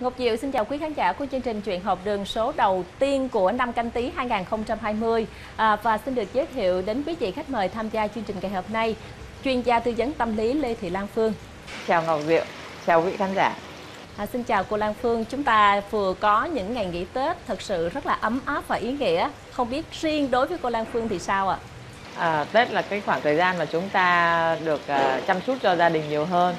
Ngọc Diệu xin chào quý khán giả của chương trình Chuyện học đường số đầu tiên của năm Canh Tý 2020 và xin được giới thiệu đến quý vị khách mời tham gia chương trình ngày hôm nay, chuyên gia tư vấn tâm lý Lê Thị Lan Phương. Chào Ngọc Diệu, chào quý khán giả. Xin chào cô Lan Phương, chúng ta vừa có những ngày nghỉ Tết thật sự rất là ấm áp và ý nghĩa. Không biết riêng đối với cô Lan Phương thì sao ạ? Tết là cái khoảng thời gian mà chúng ta được chăm chút cho gia đình nhiều hơn.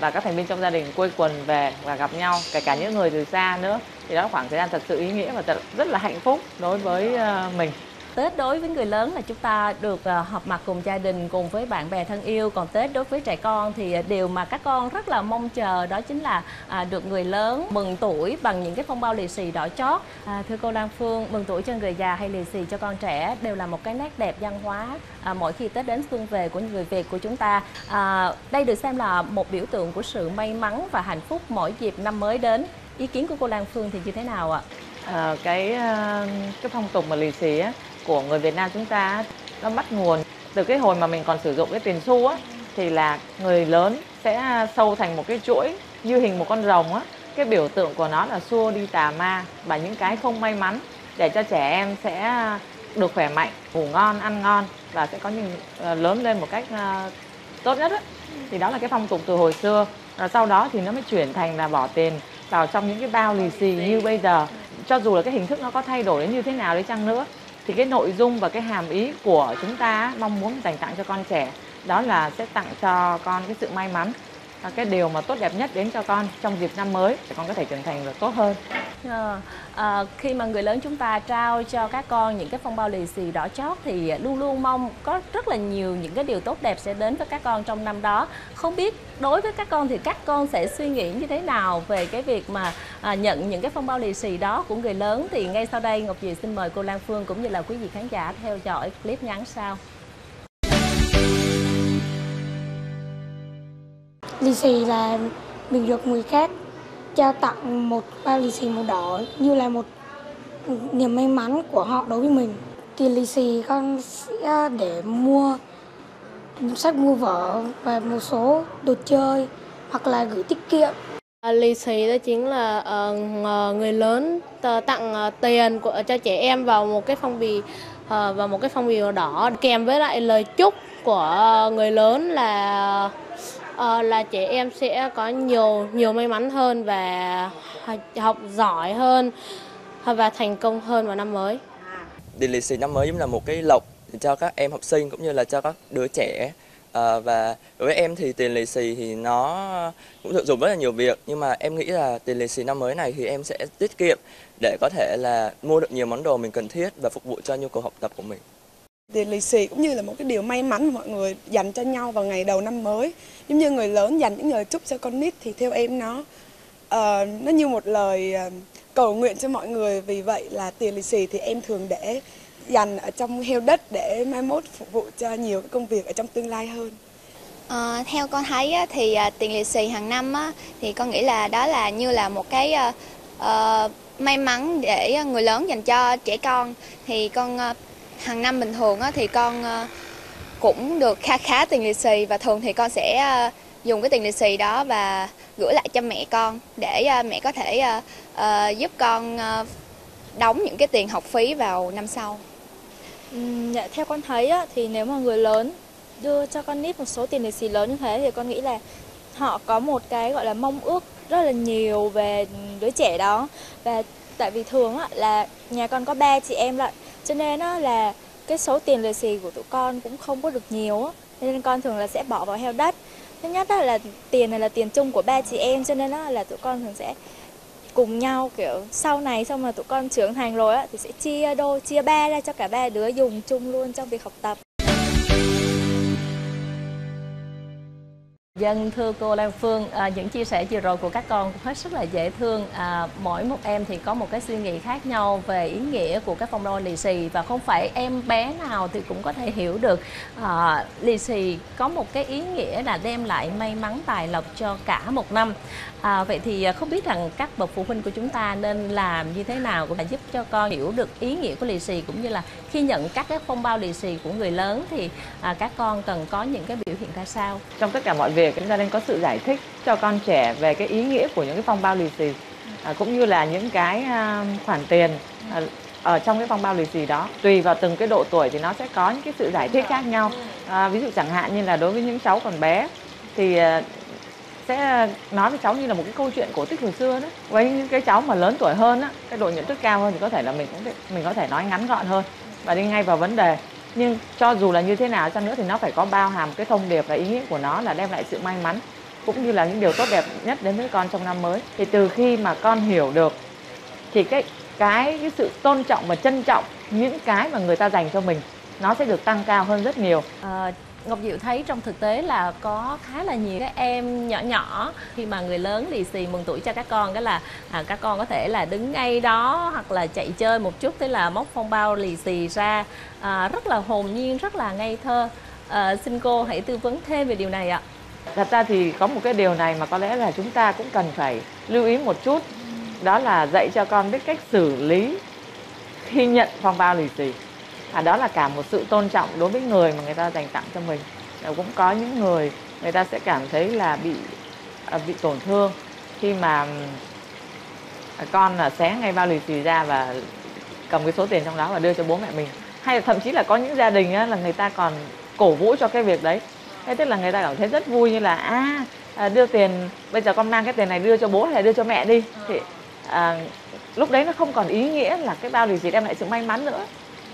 Và các thành viên trong gia đình quây quần về và gặp nhau, kể cả những người từ xa nữa. Thì đó là khoảng thời gian thật sự ý nghĩa và rất là hạnh phúc đối với mình. Tết đối với người lớn là chúng ta được họp mặt cùng gia đình, cùng với bạn bè thân yêu. Còn Tết đối với trẻ con thì điều mà các con rất là mong chờ đó chính là được người lớn mừng tuổi bằng những cái phong bao lì xì đỏ chót. Thưa cô Lan Phương, mừng tuổi cho người già hay lì xì cho con trẻ đều là một cái nét đẹp văn hóa mỗi khi Tết đến xuân về của người Việt của chúng ta. Đây được xem là một biểu tượng của sự may mắn và hạnh phúc mỗi dịp năm mới đến. Ý kiến của cô Lan Phương thì như thế nào ạ? Cái phong tục mà lì xì á, của người Việt Nam chúng ta nó bắt nguồn từ cái hồi mà mình còn sử dụng cái tiền xu á, thì là người lớn sẽ sâu thành một cái chuỗi như hình một con rồng á, cái biểu tượng của nó là xua đi tà ma và những cái không may mắn, để cho trẻ em sẽ được khỏe mạnh, ngủ ngon, ăn ngon và sẽ có những lớn lên một cách tốt nhất á. Thì đó là cái phong tục từ hồi xưa, rồi sau đó thì nó mới chuyển thành là bỏ tiền vào trong những cái bao lì xì như bây giờ. Cho dù là cái hình thức nó có thay đổi đến như thế nào đi chăng nữa thì cái nội dung và cái hàm ý của chúng ta mong muốn dành tặng cho con trẻ đó là sẽ tặng cho con cái sự may mắn, cái điều mà tốt đẹp nhất đến cho con trong dịp năm mới để con có thể trưởng thành được tốt hơn. Khi mà người lớn chúng ta trao cho các con những cái phong bao lì xì đỏ chót thì luôn luôn mong có rất là nhiều những cái điều tốt đẹp sẽ đến với các con trong năm đó. Không biết đối với các con thì các con sẽ suy nghĩ như thế nào về cái việc mà nhận những cái phong bao lì xì đó của người lớn? Thì ngay sau đây Ngọc Diệu xin mời cô Lan Phương cũng như là quý vị khán giả theo dõi clip ngắn sau. Lì xì là mình được người khác trao tặng một bao lì xì màu đỏ như là một niềm may mắn của họ đối với mình. Tiền lì xì con sẽ để mua sách, mua vở và một số đồ chơi hoặc là gửi tiết kiệm. Lì xì đó chính là người lớn tặng tiền cho trẻ em vào một cái phong bì màu đỏ, kèm với lại lời chúc của người lớn là trẻ em sẽ có nhiều may mắn hơn và học giỏi hơn và thành công hơn vào năm mới. Lì xì năm mới giống là một cái lộc cho các em học sinh cũng như là cho các đứa trẻ. Và đối với em thì tiền lì xì thì nó cũng sử dụng rất là nhiều việc, nhưng mà em nghĩ là tiền lì xì năm mới này thì em sẽ tiết kiệm để có thể là mua được nhiều món đồ mình cần thiết và phục vụ cho nhu cầu học tập của mình. Tiền lì xì cũng như là một cái điều may mắn mà mọi người dành cho nhau vào ngày đầu năm mới. Giống như người lớn dành những lời chúc cho con nít thì theo em nó như một lời cầu nguyện cho mọi người. Vì vậy là tiền lì xì thì em thường để dành ở trong heo đất để mai mốt phục vụ cho nhiều cái công việc ở trong tương lai hơn. Theo con thấy thì tiền lì xì hàng năm thì con nghĩ là đó là như là một cái may mắn để người lớn dành cho trẻ con. Thì con hàng năm bình thường thì con cũng được khá tiền lì xì, và thường thì con sẽ dùng cái tiền lì xì đó và gửi lại cho mẹ con để mẹ có thể giúp con đóng những cái tiền học phí vào năm sau. Theo con thấy thì nếu mà người lớn đưa cho con nít một số tiền lì xì lớn như thế thì con nghĩ là họ có một cái gọi là mong ước rất là nhiều về đứa trẻ đó. Và tại vì thường là nhà con có 3 chị em lại, cho nên là cái số tiền lì xì của tụi con cũng không có được nhiều, nên con thường là sẽ bỏ vào heo đất. Thứ nhất là tiền này là tiền chung của 3 chị em, cho nên là tụi con thường sẽ cùng nhau kiểu sau này, xong mà tụi con trưởng thành rồi thì sẽ chia đôi, chia 3 ra cho cả 3 đứa dùng chung luôn trong việc học tập. Thưa cô Lan Phương, những chia sẻ vừa rồi của các con cũng hết sức là dễ thương. Mỗi một em thì có một cái suy nghĩ khác nhau về ý nghĩa của các phong bao lì xì, và không phải em bé nào thì cũng có thể hiểu được lì xì có một cái ý nghĩa là đem lại may mắn, tài lộc cho cả một năm. Vậy thì không biết rằng các bậc phụ huynh của chúng ta nên làm như thế nào để giúp cho con hiểu được ý nghĩa của lì xì, cũng như là khi nhận các cái phong bao lì xì của người lớn thì các con cần có những cái biểu hiện ra sao? Trong tất cả mọi việc chúng ta nên có sự giải thích cho con trẻ về cái ý nghĩa của những cái phong bao lì xì. cũng như là những cái khoản tiền ở trong cái phong bao lì xì đó. Tùy vào từng cái độ tuổi thì nó sẽ có những cái sự giải thích khác nhau. Ví dụ chẳng hạn như là đối với những cháu còn bé thì sẽ nói với cháu như là một cái câu chuyện cổ tích hồi xưa đó. Với những cái cháu mà lớn tuổi hơn á, cái độ nhận thức cao hơn thì có thể là mình có thể nói ngắn gọn hơn và đi ngay vào vấn đề. Nhưng cho dù là như thế nào chăng nữa thì nó phải có bao hàm cái thông điệp và ý nghĩa của nó là đem lại sự may mắn cũng như là những điều tốt đẹp nhất đến với con trong năm mới. Thì từ khi mà con hiểu được thì cái sự tôn trọng và trân trọng những cái mà người ta dành cho mình nó sẽ được tăng cao hơn rất nhiều. Ngọc Diệu thấy trong thực tế là có khá là nhiều các em nhỏ nhỏ khi mà người lớn lì xì mừng tuổi cho các con, cái là các con có thể là đứng ngay đó hoặc là chạy chơi một chút, thế là móc phong bao lì xì ra, rất là hồn nhiên, rất là ngây thơ. Xin cô hãy tư vấn thêm về điều này ạ. Thật ra thì có một cái điều này mà có lẽ là chúng ta cũng cần phải lưu ý một chút, đó là dạy cho con biết cách xử lý khi nhận phong bao lì xì. Đó là cả một sự tôn trọng đối với người mà người ta dành tặng cho mình. Cũng có những người người ta sẽ cảm thấy là bị tổn thương khi mà con xé ngay bao lì xì ra và cầm cái số tiền trong đó và đưa cho bố mẹ mình. Hay là thậm chí là có những gia đình là người ta còn cổ vũ cho cái việc đấy. Thế tức là người ta cảm thấy rất vui, như là đưa tiền, bây giờ con mang cái tiền này đưa cho bố hay là đưa cho mẹ đi. Thì lúc đấy nó không còn ý nghĩa là cái bao lì xì đem lại sự may mắn nữa,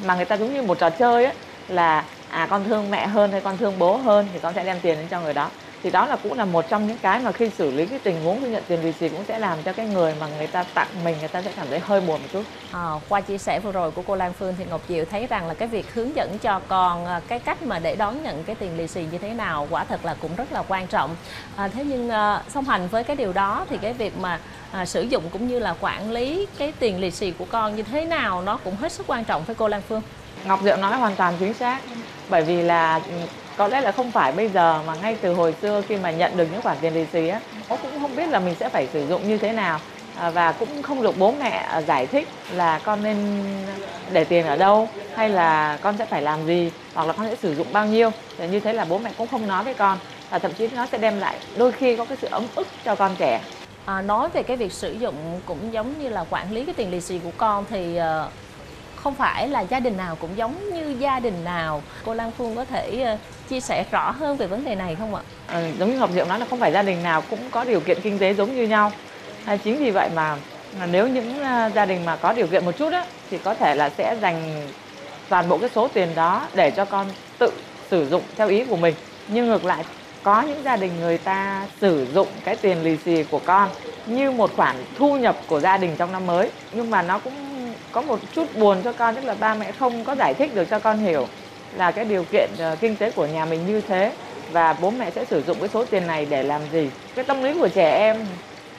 mà người ta giống như một trò chơi ấy, là con thương mẹ hơn hay con thương bố hơn thì con sẽ đem tiền đến cho người đó. Thì đó là cũng là một trong những cái mà khi xử lý cái tình huống khi nhận tiền lì xì cũng sẽ làm cho cái người mà người ta tặng mình, người ta sẽ cảm thấy hơi buồn một chút. Qua chia sẻ vừa rồi của cô Lan Phương thì Ngọc Diệu thấy rằng là cái việc hướng dẫn cho con cái cách mà để đón nhận cái tiền lì xì như thế nào quả thật là cũng rất là quan trọng. Thế nhưng song hành với cái điều đó thì cái việc mà sử dụng cũng như là quản lý cái tiền lì xì của con như thế nào nó cũng hết sức quan trọng với cô Lan Phương. Ngọc Diệu nói hoàn toàn chính xác, bởi vì là có lẽ là không phải bây giờ mà ngay từ hồi xưa khi mà nhận được những khoản tiền lì xì á, nó cũng không biết là mình sẽ phải sử dụng như thế nào, và cũng không được bố mẹ giải thích là con nên để tiền ở đâu hay là con sẽ phải làm gì hoặc là con sẽ sử dụng bao nhiêu. Thì như thế là bố mẹ cũng không nói với con, và thậm chí nó sẽ đem lại đôi khi có cái sự ấm ức cho con trẻ. Nói về cái việc sử dụng cũng giống như là quản lý cái tiền lì xì của con thì không phải là gia đình nào cũng giống như gia đình nào. Cô Lan Phương có thể chia sẻ rõ hơn về vấn đề này không ạ? Giống như Ngọc Diệu nói là không phải gia đình nào cũng có điều kiện kinh tế giống như nhau. Chính vì vậy mà nếu những gia đình mà có điều kiện một chút á, thì có thể là sẽ dành toàn bộ cái số tiền đó để cho con tự sử dụng theo ý của mình. Nhưng ngược lại, có những gia đình người ta sử dụng cái tiền lì xì của con như một khoản thu nhập của gia đình trong năm mới. Nhưng mà nó cũng có một chút buồn cho con, tức là ba mẹ không có giải thích được cho con hiểu là cái điều kiện kinh tế của nhà mình như thế và bố mẹ sẽ sử dụng cái số tiền này để làm gì. Cái tâm lý của trẻ em,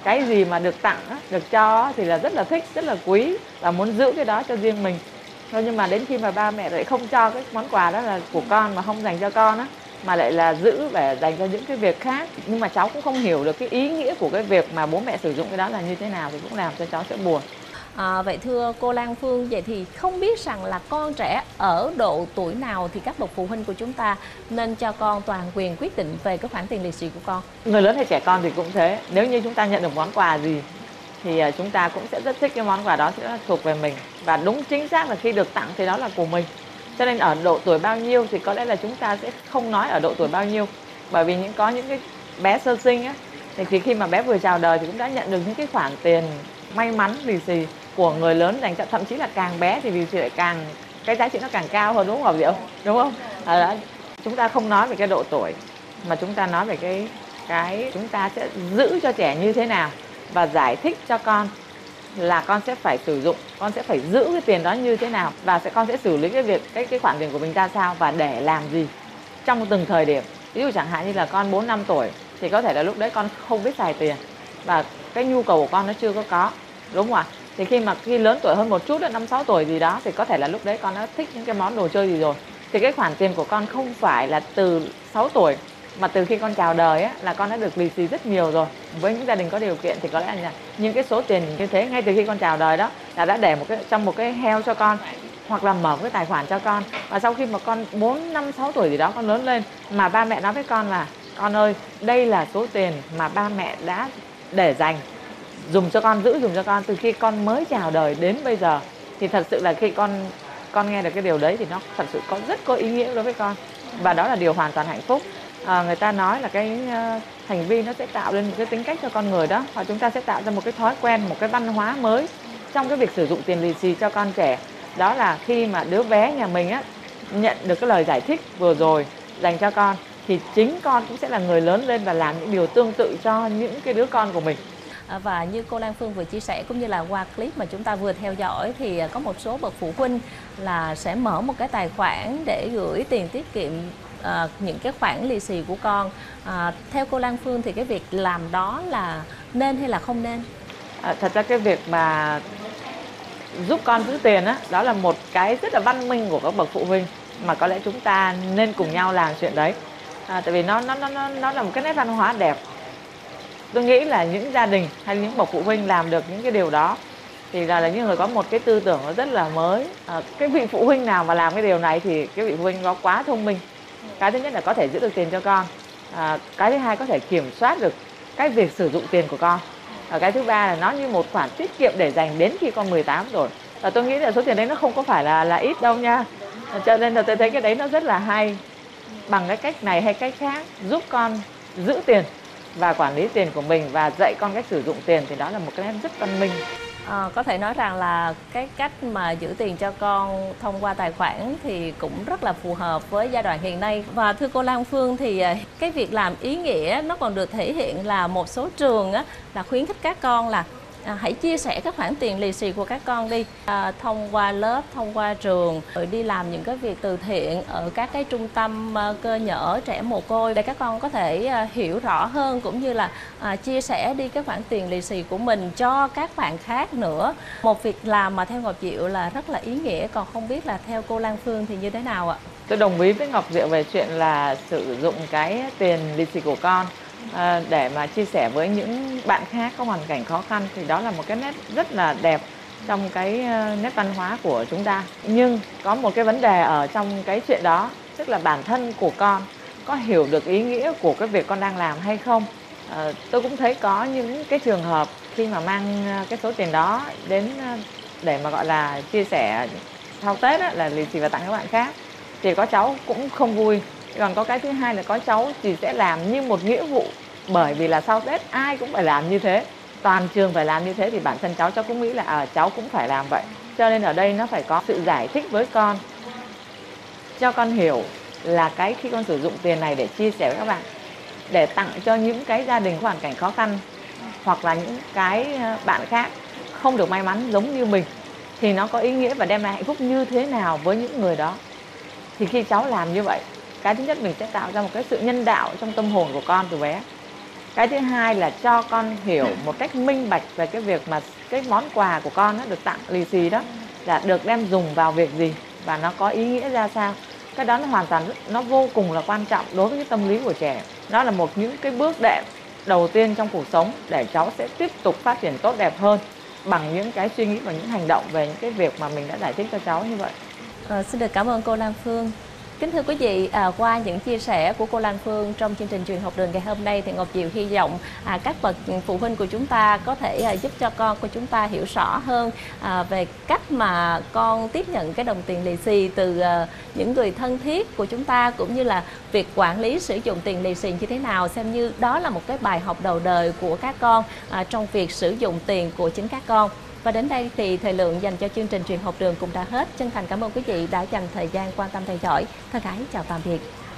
cái gì mà được tặng, được cho thì là rất là thích, rất là quý và muốn giữ cái đó cho riêng mình. Nhưng mà đến khi mà ba mẹ lại không cho cái món quà đó là của con mà không dành cho con á, mà lại là giữ và dành cho những cái việc khác. Nhưng mà cháu cũng không hiểu được cái ý nghĩa của cái việc mà bố mẹ sử dụng cái đó là như thế nào thì cũng làm cho cháu sẽ buồn. Vậy thưa cô Lan Phương, vậy thì không biết rằng là con trẻ ở độ tuổi nào thì các bậc phụ huynh của chúng ta nên cho con toàn quyền quyết định về cái khoản tiền lì xì của con? Người lớn hay trẻ con thì cũng thế. Nếu như chúng ta nhận được món quà gì thì chúng ta cũng sẽ rất thích cái món quà đó, sẽ thuộc về mình. Và đúng chính xác là khi được tặng thì đó là của mình. Cho nên ở độ tuổi bao nhiêu thì có lẽ là chúng ta sẽ không nói ở độ tuổi bao nhiêu. Bởi vì có những cái bé sơ sinh á, thì khi mà bé vừa chào đời thì cũng đã nhận được những cái khoản tiền may mắn lì xì của người lớn dành cho, thậm chí là càng bé thì lì xì lại càng, cái giá trị nó càng cao hơn, đúng không Ngọc Diệu? Đúng không? Chúng ta không nói về cái độ tuổi mà chúng ta nói về cái chúng ta sẽ giữ cho trẻ như thế nào và giải thích cho con là con sẽ phải sử dụng, con sẽ phải giữ cái tiền đó như thế nào và con sẽ xử lý cái khoản tiền của mình ra sao và để làm gì trong từng thời điểm. Ví dụ chẳng hạn như là con 4-5 tuổi thì có thể là lúc đấy con không biết xài tiền và cái nhu cầu của con nó chưa có, đúng không ạ? Thì khi lớn tuổi hơn một chút, 5-6 tuổi gì đó thì có thể là lúc đấy con nó thích những cái món đồ chơi gì rồi. Thì cái khoản tiền của con không phải là từ 6 tuổi mà từ khi con chào đời ấy, là con đã được lì xì rất nhiều rồi. Với những gia đình có điều kiện thì có lẽ là những cái số tiền như thế ngay từ khi con chào đời đó là đã để trong một cái heo cho con hoặc là mở cái tài khoản cho con. Và sau khi mà con 4, 5, 6 tuổi gì đó con lớn lên mà ba mẹ nói với con là con ơi, đây là số tiền mà ba mẹ đã để dành dùng cho con, giữ dùm cho con từ khi con mới chào đời đến bây giờ. Thì thật sự là khi con nghe được cái điều đấy thì nó thật sự có rất có ý nghĩa đối với con, và đó là điều hoàn toàn hạnh phúc. Người ta nói là cái hành vi nó sẽ tạo lên một cái tính cách cho con người đó, và chúng ta sẽ tạo ra một cái thói quen, một cái văn hóa mới trong cái việc sử dụng tiền lì xì cho con trẻ. Đó là khi mà đứa bé nhà mình á, nhận được cái lời giải thích vừa rồi dành cho con, thì chính con cũng sẽ là người lớn lên và làm những điều tương tự cho những cái đứa con của mình. Và như cô Lan Phương vừa chia sẻ, cũng như là qua clip mà chúng ta vừa theo dõi, thì có một số bậc phụ huynh là sẽ mở một cái tài khoản để gửi tiền tiết kiệm những cái khoản lì xì của con. Theo cô Lan Phương thì cái việc làm đó là nên hay là không nên? Thật ra cái việc mà giúp con giữ tiền đó, đó là một cái rất là văn minh của các bậc phụ huynh, mà có lẽ chúng ta nên cùng nhau làm chuyện đấy. Tại vì nó là một cái nét văn hóa đẹp. Tôi nghĩ là những gia đình hay những bậc phụ huynh làm được những cái điều đó thì là những người có một cái tư tưởng nó rất là mới. Cái vị phụ huynh nào mà làm cái điều này thì cái vị phụ huynh nó quá thông minh. Cái thứ nhất là có thể giữ được tiền cho con, cái thứ hai có thể kiểm soát được cái việc sử dụng tiền của con, cái thứ ba là nó như một khoản tiết kiệm để dành đến khi con 18 rồi. Và tôi nghĩ là số tiền đấy nó không có phải là ít đâu nha. Cho nên là tôi thấy cái đấy nó rất là hay. Bằng cái cách này hay cách khác giúp con giữ tiền và quản lý tiền của mình và dạy con cách sử dụng tiền, thì đó là một cái nét rất văn minh. Có thể nói rằng là cái cách mà giữ tiền cho con thông qua tài khoản thì cũng rất là phù hợp với giai đoạn hiện nay. Và thưa cô Lan Phương, thì cái việc làm ý nghĩa nó còn được thể hiện là một số trường á, là khuyến khích các con là hãy chia sẻ các khoản tiền lì xì của các con đi, thông qua lớp, thông qua trường, rồi đi làm những cái việc từ thiện ở các cái trung tâm cơ nhỡ trẻ mồ côi, để các con có thể hiểu rõ hơn, cũng như là chia sẻ đi các khoản tiền lì xì của mình cho các bạn khác nữa. Một việc làm mà theo Ngọc Diệu là rất là ý nghĩa, còn không biết là theo cô Lan Phương thì như thế nào ạ? Tôi đồng ý với Ngọc Diệu về chuyện là sử dụng cái tiền lì xì của con để mà chia sẻ với những bạn khác có hoàn cảnh khó khăn, thì đó là một cái nét rất là đẹp trong cái nét văn hóa của chúng ta. Nhưng có một cái vấn đề ở trong cái chuyện đó, tức là bản thân của con có hiểu được ý nghĩa của cái việc con đang làm hay không. Tôi cũng thấy có những cái trường hợp khi mà mang cái số tiền đó đến để mà gọi là chia sẻ sau Tết á, là lì xì và tặng các bạn khác, thì có cháu cũng không vui. Còn có cái thứ hai là có cháu thì sẽ làm như một nghĩa vụ, bởi vì là sau Tết ai cũng phải làm như thế, toàn trường phải làm như thế, thì bản thân cháu cũng nghĩ là cháu cũng phải làm vậy. Cho nên ở đây nó phải có sự giải thích với con, cho con hiểu là cái khi con sử dụng tiền này để chia sẻ với các bạn, để tặng cho những cái gia đình có hoàn cảnh khó khăn, hoặc là những cái bạn khác không được may mắn giống như mình, thì nó có ý nghĩa và đem lại hạnh phúc như thế nào với những người đó. Thì khi cháu làm như vậy, cái thứ nhất mình sẽ tạo ra một cái sự nhân đạo trong tâm hồn của con từ bé. Cái thứ hai là cho con hiểu một cách minh bạch về cái việc mà cái món quà của con được tặng lì xì đó là được đem dùng vào việc gì và nó có ý nghĩa ra sao. Cái đó nó hoàn toàn nó vô cùng là quan trọng đối với cái tâm lý của trẻ. Nó là một những cái bước đệm đầu tiên trong cuộc sống để cháu sẽ tiếp tục phát triển tốt đẹp hơn bằng những cái suy nghĩ và những hành động về những cái việc mà mình đã giải thích cho cháu như vậy. Xin được cảm ơn cô Lan Phương. Kính thưa quý vị, qua những chia sẻ của cô Lan Phương trong chương trình Chuyện học đường ngày hôm nay, thì Ngọc Diệu hy vọng các bậc phụ huynh của chúng ta có thể giúp cho con của chúng ta hiểu rõ hơn về cách mà con tiếp nhận cái đồng tiền lì xì từ những người thân thiết của chúng ta, cũng như là việc quản lý sử dụng tiền lì xì như thế nào, xem như đó là một cái bài học đầu đời của các con trong việc sử dụng tiền của chính các con. Và đến đây thì thời lượng dành cho chương trình Chuyện học đường cũng đã hết. Chân thành cảm ơn quý vị đã dành thời gian quan tâm theo dõi. Thân ái chào tạm biệt.